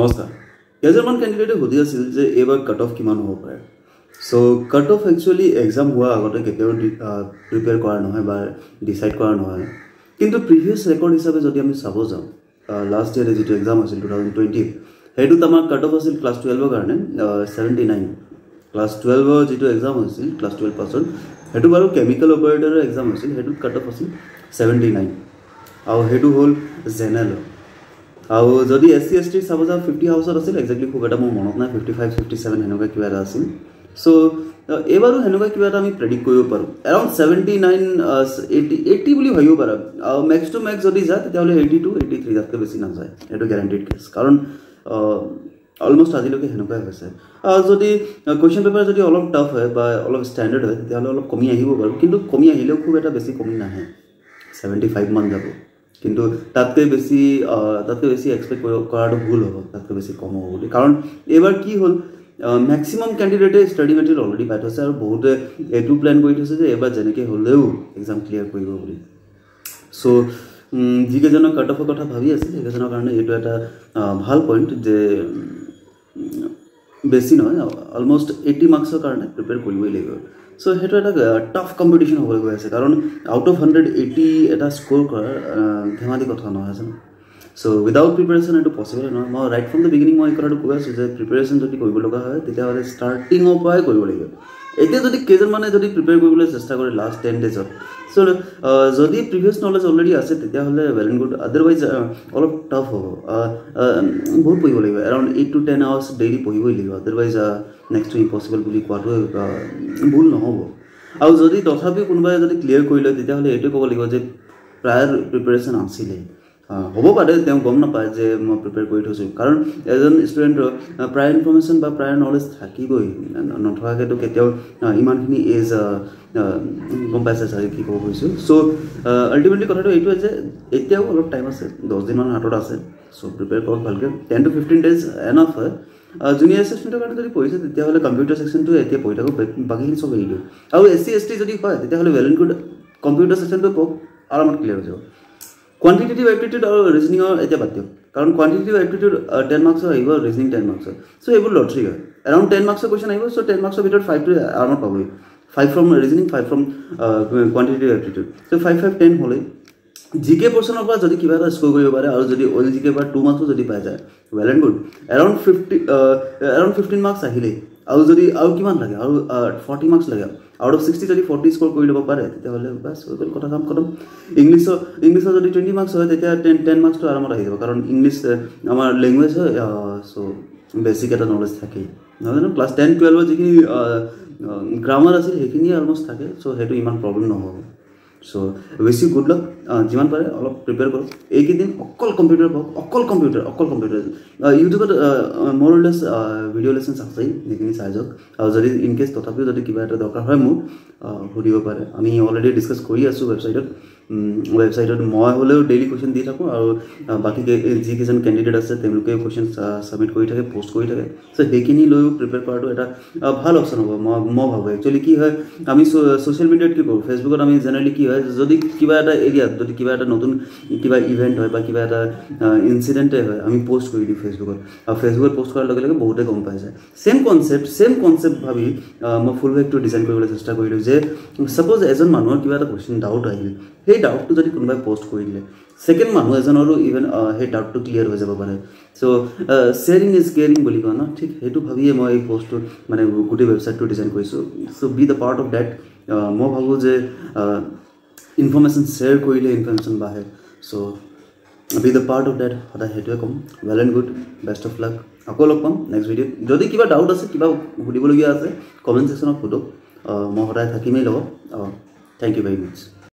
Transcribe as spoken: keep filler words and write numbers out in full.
নমস্কাৰ। কেইজনমান ক্যান্ডিডেটে সুধি আছিল যে এবাৰ কাট অফ কিমান হ'ব পাৰে। So cut off actually exam হোৱাৰ আগতে কেতিয়াও প্ৰিপেয়াৰ কৰা নহয় বা ডিসাইড কৰা নহয়, কিন্তু প্রিভিয়াস রেকর্ড হিসাবে যদি আমি চাব যাওঁ লাস্ট ইয়ারে যেটা এক্সাম আছিল টুৱেণ্টি টুৱেণ্টি সেইটোত আমাৰ কাট অফ আছিল ক্লাস টুৱেলভৰ কাৰণে ছেভেণ্টি নাইন। ক্লাস টুৱেলভৰ যেটা এক্সাম আছিল ক্লাস টুৱেলভ পাছত সেইটো বাৰু কেমিকেল অপাৰেটৰৰ এক্সাম আছিল, সেইটোত কাট অফ আছিল ছেভেণ্টি নাইন আৰু সেইটো হ'ল জেনেৰেল। আৰু যদি এছ চি এছ টি চাব যাওঁ ফিফটি হাউছত আছিল এক্সেক্টলি খুব এটা মোৰ মনত নাই, ফিফটি ফাইভ ফিফটি ছেভেন সেনেকুৱা কিবা এটা আছিল। সো এইবাৰো সেনেকুৱা কিবা এটা আমি প্ৰেডিক্ট কৰিব পাৰোঁ around seventy nine eighty eighty বুলি ভাবিব পাৰা। আৰু মেক্স টু মেক্স যদি যায় তেতিয়াহ'লে এইটি টু এইটি থ্ৰী তাতকৈ বেছি নাযায়, সেইটো গেৰাণ্টিড কেছ, কাৰণ অলমষ্ট আজিলৈকে সেনেকুৱাই হৈছে। আৰু যদি কুৱেশ্যন পেপাৰ যদি অলপ টাফ হয় বা অলপ ষ্টেণ্ডাৰ্ড হয় তেতিয়াহ'লে অলপ কমি আহিব পাৰোঁ, কিন্তু কমি আহিলেও খুব এটা বেছি কমি নাহে, ছেভেণ্টি ফাইভ মান যাব, কিন্তু তাতকৈ বেছি তাতকৈ বেছি এক্সপেক্ট কৰাটো ভুল হ'ব, তাতকৈ বেছি কম হ'ব বুলি। কাৰণ এইবাৰ কি হ'ল মেক্সিমাম ক্যান্ডিডেটে স্টাডি মেটেৰিয়াল অলৰেডি পাই থৈছে আৰু বহুতে এইটো প্লেন কৰি থৈছে যে এবাৰ যেনেকৈ হ'লেও এক্সাম ক্লিয়াৰ কৰিব বুলি। সো যিকেইজনৰ কাট অফৰ কথা ভাবি আছে সেইকেইজনৰ কাৰণে এইটো এটা ভাল পইণ্ট যে বেছি নহয়, অলমষ্ট এইটি মাৰ্কছৰ কাৰণে প্ৰিপেয়াৰ কৰিবই লাগিব। সো সেইটো এটা টাফ কম্পিটিশ্যন হ'বলৈ গৈ আছে, কাৰণ আউট অফ হাণ্ড্ৰেড এইটি এটা স্ক'ৰ কৰাৰ ধেমালি কথা নহয় জানো। সো উইদাউট প্ৰিপেৰেশ্যন এইটো পচিবল নহয়। মই ৰাইট ফ্ৰম দ্য বিগিনিং মই এই কথাটো কৈ আছোঁ যে প্ৰিপেৰেশ্যন যদি কৰিব লগা হয় তেতিয়াহ'লে ষ্টাৰ্টিঙৰ পৰাই কৰিব লাগিব। এতিয়া যদি কেইজনমানে যদি প্ৰিপেয়াৰ কৰিবলৈ চেষ্টা কৰে লাষ্ট টেন ডেজত, সো যদি প্ৰিভিয়াছ নলেজ অলৰেডি আছে তেতিয়াহ'লে ৱেল এণ্ড গুড, আদাৰৱাইজ অলপ টাফ হ'ব, বহুত পঢ়িব লাগিব, around eight to ten hours daily পঢ়িবই লাগিব, আদাৰৱাইজ নেক্সট টু ইম্পচিবল বুলি কোৱাটোৱে ভুল নহ'ব। আৰু যদি তথাপিও কোনোবাই যদি ক্লিয়াৰ কৰি লয় তেতিয়াহ'লে এইটোৱে ক'ব লাগিব যে প্ৰায়ৰ প্ৰিপেৰেশ্যন আছিলে। হ'ব পাৰে তেওঁ গম নাপায় যে মই প্ৰিপেয়াৰ কৰি থৈছোঁ, কাৰণ এজন ষ্টুডেণ্টৰ প্ৰায় ইনফৰ্মেশ্যন বা প্ৰায় নলেজ থাকিবই, নথকাকৈতো কেতিয়াও ইমানখিনি এজ গম পাইছে চাগে কি ক'ব খুজিছোঁ। চ' আল্টিমেটলি কথাটো এইটোৱে যে এতিয়াও অলপ টাইম আছে, দহ দিনমান হাতত আছে, চ' প্ৰিপেয়াৰ কৰক ভালকৈ। Ten to fifteen days enough হয়। জুনিয়ৰ এচিষ্টেণ্টৰ কাৰণে যদি পঢ়িছে তেতিয়াহ'লে কম্পিউটাৰ ছেকশ্যনটো এতিয়া পঢ়ি থাকক, বাকীখিনি চব এৰি দিয়ক। আৰু এছ চি এছ টি যদি হয় তেতিয়াহ'লে ৱেল এণ্ড গুড, কম্পিউটাৰ ছেকশ্যনটো পঢ়ক, আৰামত ক্লিয়াৰ হৈ যাব। কোৱান্টিটেটিভ এপ্টিটিউড আৰু ৰিজনিঙৰ এতিয়া বাদ দিয়ক, কাৰণ কোৱান্টিটেটিভ এপ্টিটিউড টেন মাৰ্কছৰ আহিব, ৰিজনিং টেন মাৰ্কছৰ, চ' এইবোৰ লটাৰী হয়, এৰাউণ্ড টেন মাৰ্কছৰ কুৱেশ্যন আহিব, চ' টেন মাৰ্কছৰ ভিতৰত ফাইভটো আৰামত পাবই, five from reasoning, five from quantitative aptitude, so' five five ten হ'লেই। জি কে পৰ্চনৰ পৰা যদি কিবা এটা স্ক'ৰ কৰিব পাৰে আৰু যদি অল জি কে পৰা টু মাৰ্কছো যদি পাই যায় well and good, around fifty around fifteen marks আহিলেই। আৰু যদি আৰু কিমান লাগে আৰু ফৰ্টি মাৰ্কছ লাগে, আউট অফ ছিক্সটি যদি ফৰ্টি স্ক'ৰ কৰি ল'ব পাৰে তেতিয়াহ'লে বাছ হৈ গ'ল, কথা কাম খতম। ইংলিছৰ ইংলিছৰ যদি টুৱেণ্টি মাৰ্কছ হয় তেতিয়া টেন টেন মাৰ্কছটো আৰামত আহি যাব, কাৰণ ইংলিছ আমাৰ লেংগুৱেজ হয়, চ' বেছিক এটা নলেজ থাকেই নহয় জানো। ক্লাছ টেন টুৱেলভৰ যিখিনি গ্ৰামাৰ আছিল সেইখিনিয়ে অলমষ্ট থাকে, চ' সেইটো ইমান প্ৰব্লেম নহ'ব। চ' বেছি গুড লক, যিমান পাৰে অলপ প্ৰিপেয়াৰ কৰক। এইকেইদিন অকল কম্পিউটাৰ পাওক, অকল কম্পিউটাৰ অকল কম্পিউটাৰ ইউটিউবত মোৰ লেছ ভিডিঅ' লেচনছ আছে, সেইখিনি চাই যাওক। আৰু যদি ইনকেছ তথাপিও যদি কিবা এটা দৰকাৰ হয় মোক সুধিব পাৰে, আমি অলৰেডি ডিছকাছ কৰি আছোঁ ৱেবছাইটত ৱেবছাইটত মই হ'লেও ডেইলি কুৱেশ্যন দি থাকোঁ আৰু বাকী যিকেইজন কেণ্ডিডেট আছে তেওঁলোকে কুৱেশ্যন ছাবমিট কৰি থাকে, প'ষ্ট কৰি থাকে, চ' সেইখিনি লৈও প্ৰিপেয়াৰ কৰাটো এটা ভাল অপশ্যন হ'ব। মই মই ভাবোঁ একচুৱেলি কি হয়, আমি ছ'চিয়েল মিডিয়াত কি কৰোঁ, ফেচবুকত আমি জেনেৰেলি কি হয়, যদি কিবা এটা এৰিয়াত যদি কিবা এটা নতুন কিবা ইভেণ্ট হয় বা কিবা এটা ইনচিডেণ্টেই হয় আমি প'ষ্ট কৰি দিওঁ ফেচবুকত, আৰু ফেচবুকত প'ষ্ট কৰাৰ লগে লগে বহুতে গম পাই যায়। ছেম কনচেপ্ট ছেম কনচেপ্ট ভাবি মই ফুল বেগটো ডিজাইন কৰিবলৈ চেষ্টা কৰিলোঁ যে ছাপ'জ এজন মানুহৰ কিবা এটা কুৱেশ্যন ডাউট আহিলে, সেই ডাউটটো যদি কোনোবাই প'ষ্ট কৰি দিলে ছেকেণ্ড মানুহ এজনৰো ইভেন সেই ডাউটটো ক্লিয়াৰ হৈ যাব পাৰে। চ' শ্বেয়াৰিং ইজ কেয়াৰিং বুলি কয় ন, ঠিক সেইটো ভাবিয়ে মই এই প'ষ্টটো মানে গোটেই ৱেবছাইটটো ডিজাইন কৰিছোঁ। So' be the part of date. মই ভাবোঁ যে ইনফৰ্মেশ্যন শ্বেয়াৰ কৰিলে ইনফৰ্মেশ্যন বাঢ়ে, so' be the part of date, সদায় সেইটোৱে ক'ম। Well and good, best of luck, আকৌ লগ পাম নেক্সট ভিডিঅ'ত। যদি কিবা ডাউট আছে, কিবা সুধিবলগীয়া আছে কমেণ্ট ছেকশ্যনত সোধক, মই সদায় থাকিমেই লগত। Thank you very much.